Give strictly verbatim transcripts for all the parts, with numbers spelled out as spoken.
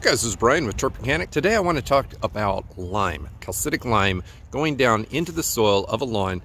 Hey guys, this is Brian with Turf Mechanic. Today I want to talk about lime, calcitic lime, going down into the soil of a lawn.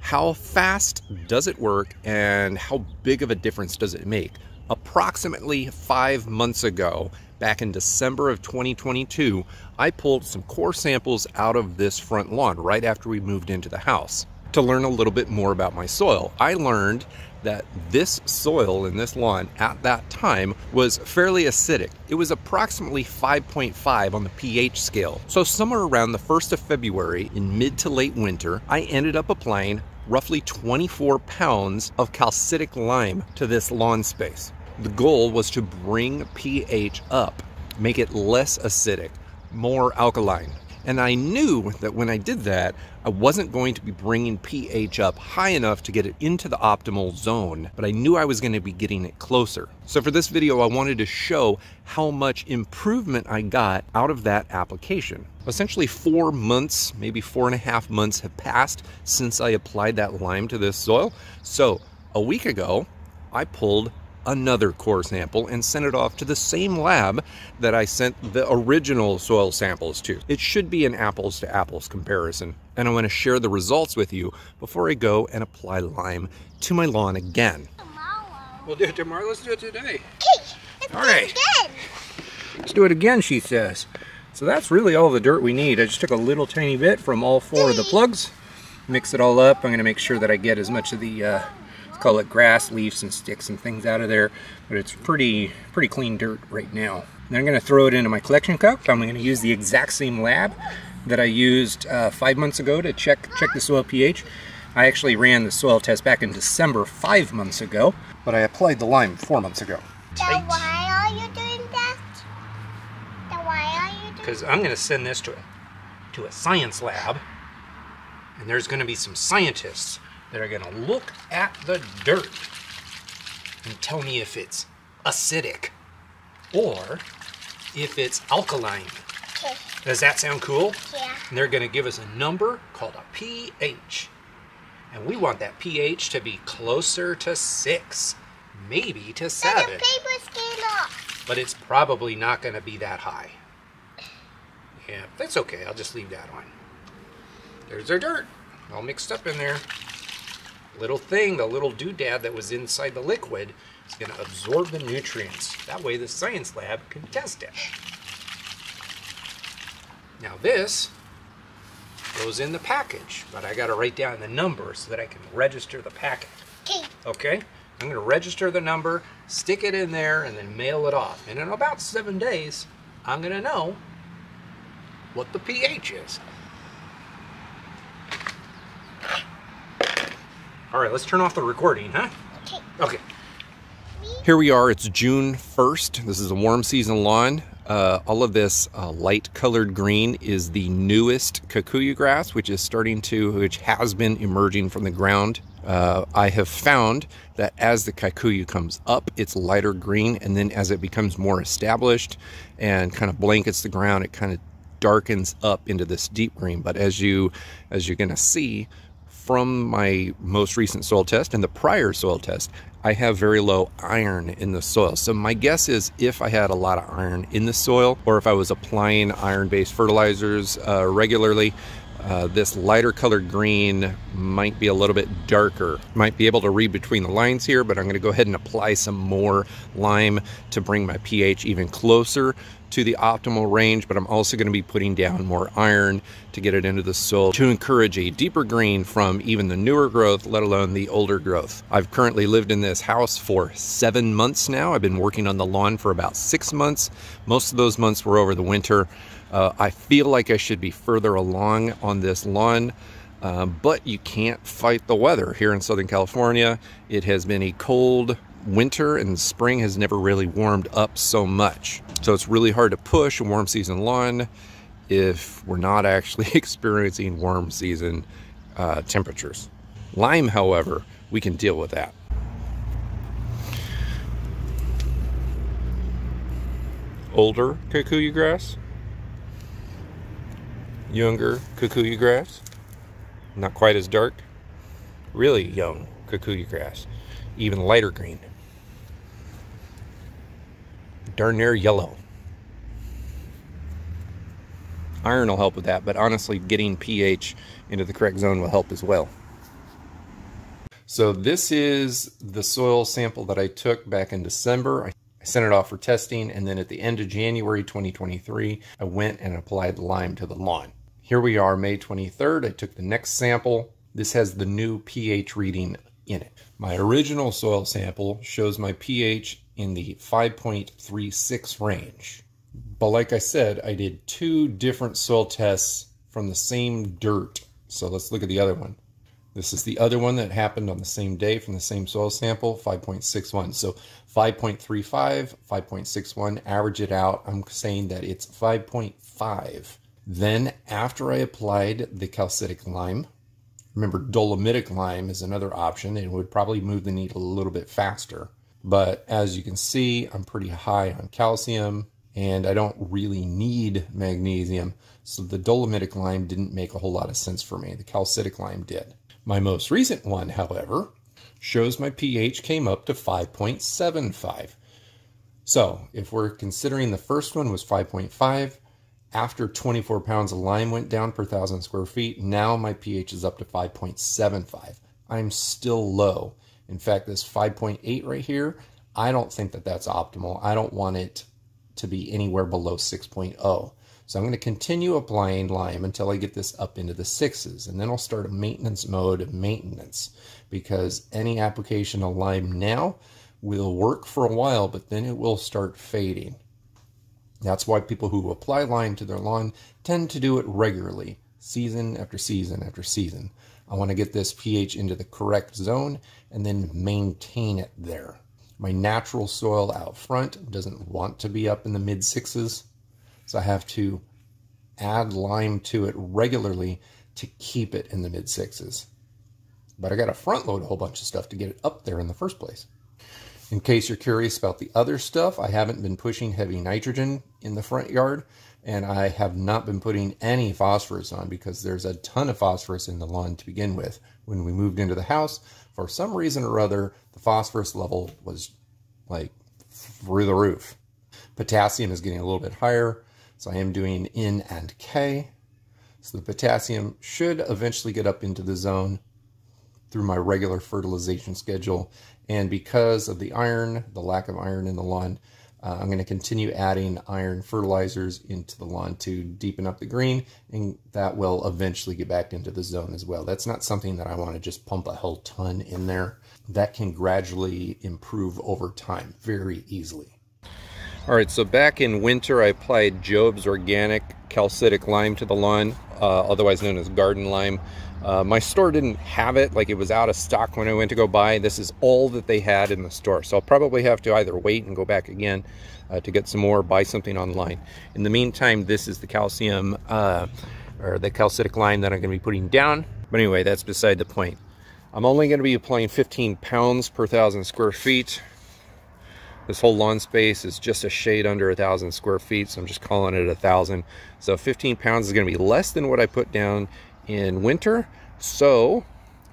How fast does it work and how big of a difference does it make? Approximately five months ago, back in December of twenty twenty-two, I pulled some core samples out of this front lawn right after we moved into the house. To learn a little bit more about my soil, I learned that this soil in this lawn at that time was fairly acidic. It was approximately five point five on the pH scale. So somewhere around the first of February in mid to late winter, I ended up applying roughly twenty-four pounds of calcitic lime to this lawn space. The goal was to bring pH up, make it less acidic, more alkaline. And I knew that when I did that, I wasn't going to be bringing pH up high enough to get it into the optimal zone, but I knew I was going to be getting it closer. So for this video, I wanted to show how much improvement I got out of that application. Essentially four months, maybe four and a half months have passed since I applied that lime to this soil. So a week ago, I pulled another core sample and sent it off to the same lab that I sent the original soil samples to. It should be an apples to apples comparison, and I want to share the results with you before I go and apply lime to my lawn again. Tomorrow. We'll do it tomorrow. Let's do it today. Let's all right. Do Let's do it again, she says. So that's really all the dirt we need. I just took a little tiny bit from all four of the plugs, mix it all up. I'm going to make sure that I get as much of the uh, call it grass, leaves, and sticks and things out of there, but it's pretty pretty clean dirt right now. Then I'm going to throw it into my collection cup. I'm going to use the exact same lab that I used uh, five months ago to check check the soil pH. I actually ran the soil test back in December five months ago, but I applied the lime four months ago. So why are you doing that? So why are you doing? Because I'm going to send this to a, to a science lab, and there's going to be some scientists that are going to look at the dirt and tell me if it's acidic or if it's alkaline. Okay. Does that sound cool? Yeah. And they're going to give us a number called a pH. And we want that pH to be closer to six, maybe to seven. But the paper's getting off. But it's probably not going to be that high. Yeah, that's okay. I'll just leave that on. There's our dirt, all mixed up in there. Little thing, the little doodad that was inside the liquid is going to absorb the nutrients. That way the science lab can test it. Now this goes in the package, but I got to write down the number so that I can register the packet. Okay. Okay? I'm going to register the number, stick it in there, and then mail it off. And in about seven days, I'm going to know what the pH is. All right, let's turn off the recording, huh? Okay. Okay. Here we are, it's June first. This is a warm season lawn. Uh, all of this uh, light colored green is the newest Kikuyu grass, which is starting to, which has been emerging from the ground. Uh, I have found that as the Kikuyu comes up, it's lighter green, and then as it becomes more established and kind of blankets the ground, it kind of darkens up into this deep green. But as you, as you're gonna see, from my most recent soil test and the prior soil test, I have very low iron in the soil. So my guess is if I had a lot of iron in the soil, or if I was applying iron-based fertilizers uh, regularly, uh, this lighter colored green might be a little bit darker. Might be able to read between the lines here, but I'm going to go ahead and apply some more lime to bring my pH even closer to the optimal range, but I'm also going to be putting down more iron to get it into the soil to encourage a deeper green from even the newer growth, let alone the older growth. I've currently lived in this house for seven months now. I've been working on the lawn for about six months. Most of those months were over the winter. Uh, I feel like I should be further along on this lawn. Uh, but you can't fight the weather. Here in Southern California, it has been a cold winter, and spring has never really warmed up so much. So it's really hard to push a warm season lawn if we're not actually experiencing warm season uh, temperatures. Lime, however, we can deal with that. Older Kikuyu grass, younger Kikuyu grass, not quite as dark, really young Kikuyu grass, even lighter green. Darn near yellow. Iron will help with that, but honestly getting pH into the correct zone will help as well. So this is the soil sample that I took back in December. I sent it off for testing, and then at the end of January twenty twenty-three, I went and applied lime to the lawn. Here we are, May twenty-third, I took the next sample. This has the new pH reading in it. My original soil sample shows my pH in the five point three six range. But like I said, I did two different soil tests from the same dirt. So let's look at the other one. This is the other one that happened on the same day from the same soil sample, five point six one. So five point three five, five point six one, average it out. I'm saying that it's five point five. Then after I applied the calcitic lime, remember dolomitic lime is another option. It would probably move the needle a little bit faster. But as you can see, I'm pretty high on calcium and I don't really need magnesium. So the dolomitic lime didn't make a whole lot of sense for me. The calcitic lime did. My most recent one, however, shows my pH came up to five point seven five. So if we're considering the first one was five point five, after twenty-four pounds of lime went down per thousand square feet, now my pH is up to five point seven five. I'm still low. In fact, this five point eight right here, I don't think that that's optimal. I don't want it to be anywhere below six point oh. So I'm going to continue applying lime until I get this up into the sixes, and then I'll start a maintenance mode of maintenance, because any application of lime now will work for a while, but then it will start fading. That's why people who apply lime to their lawn tend to do it regularly, season after season after season. I want to get this pH into the correct zone and then maintain it there. My natural soil out front doesn't want to be up in the mid sixes. So I have to add lime to it regularly to keep it in the mid sixes. But I got to front load a whole bunch of stuff to get it up there in the first place. In case you're curious about the other stuff, I haven't been pushing heavy nitrogen in the front yard, and I have not been putting any phosphorus on because there's a ton of phosphorus in the lawn to begin with. When we moved into the house, for some reason or other, the phosphorus level was like through the roof. Potassium is getting a little bit higher. So I am doing N and K. So the potassium should eventually get up into the zone through my regular fertilization schedule. And because of the iron, the lack of iron in the lawn, uh, I'm going to continue adding iron fertilizers into the lawn to deepen up the green. And that will eventually get back into the zone as well. That's not something that I want to just pump a whole ton in there. That can gradually improve over time very easily. All right, so back in winter, I applied Job's Organic Calcitic Lime to the lawn, uh, otherwise known as garden lime. Uh, my store didn't have it, like it was out of stock when I went to go buy. This is all that they had in the store. So I'll probably have to either wait and go back again uh, to get some more, buy something online. In the meantime, this is the calcium, uh, or the calcitic lime that I'm gonna be putting down. But anyway, that's beside the point. I'm only gonna be applying fifteen pounds per thousand square feet. This whole lawn space is just a shade under a thousand square feet, so I'm just calling it a thousand. So fifteen pounds is going to be less than what I put down in winter. So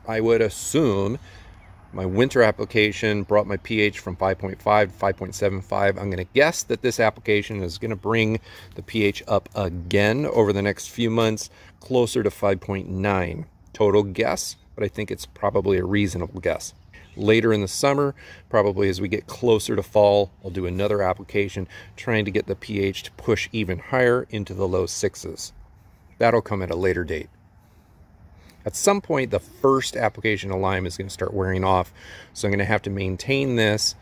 I would assume my winter application brought my pH from five point five to five point seven five. I'm going to guess that this application is going to bring the pH up again over the next few months, closer to five point nine. Total guess, but I think it's probably a reasonable guess. Later in the summer, probably as we get closer to fall, I'll do another application trying to get the pH to push even higher into the low sixes. That'll come at a later date. At some point, the first application of lime is going to start wearing off, so I'm going to have to maintain this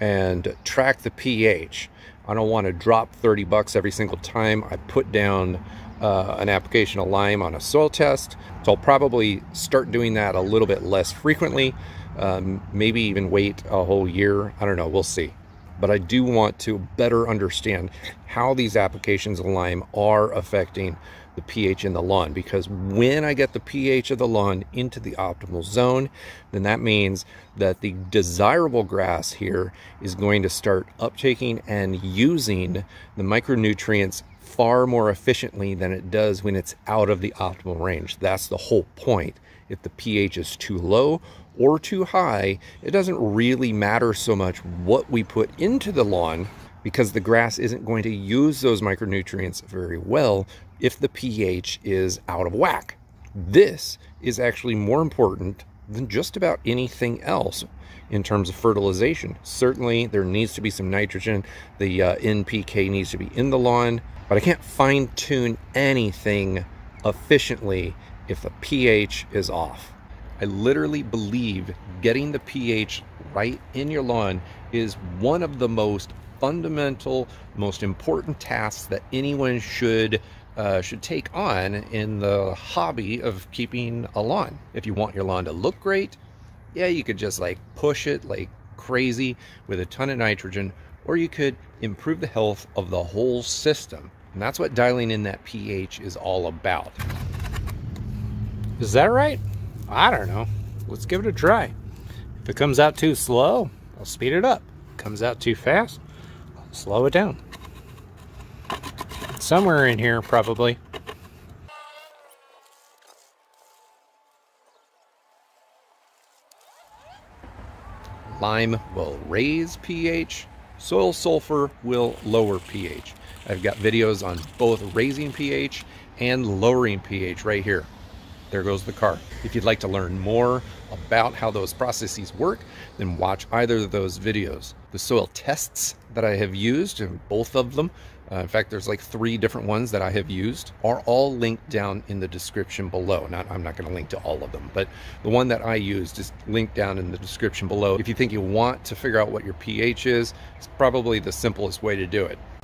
and track the pH. I don't want to drop thirty bucks every single time I put down Uh, an application of lime on a soil test. So I'll probably start doing that a little bit less frequently, um, maybe even wait a whole year. I don't know, we'll see. But I do want to better understand how these applications of lime are affecting the pH in the lawn, because when I get the pH of the lawn into the optimal zone, then that means that the desirable grass here is going to start uptaking and using the micronutrients far more efficiently than it does when it's out of the optimal range. That's the whole point. If the pH is too low or too high, it doesn't really matter so much what we put into the lawn because the grass isn't going to use those micronutrients very well if the pH is out of whack. This is actually more important than just about anything else in terms of fertilization. Certainly there needs to be some nitrogen, the uh, N P K needs to be in the lawn, but I can't fine tune anything efficiently if the pH is off. I literally believe getting the pH right in your lawn is one of the most fundamental, most important tasks that anyone should Uh, should take on in the hobby of keeping a lawn. If you want your lawn to look great, yeah, you could just like push it like crazy with a ton of nitrogen, or you could improve the health of the whole system. And that's what dialing in that pH is all about. Is that right? I don't know. Let's give it a try. If it comes out too slow, I'll speed it up. If it comes out too fast, I'll slow it down. Somewhere in here, probably. Lime will raise pH, soil sulfur will lower pH. I've got videos on both raising pH and lowering pH right here. There goes the car. If you'd like to learn more about how those processes work, then watch either of those videos. The soil tests that I have used, both of them, Uh, in fact, there's like three different ones that I have used, are all linked down in the description below. Not, I'm not going to link to all of them, but the one that I used is linked down in the description below. If you think you want to figure out what your pH is, it's probably the simplest way to do it.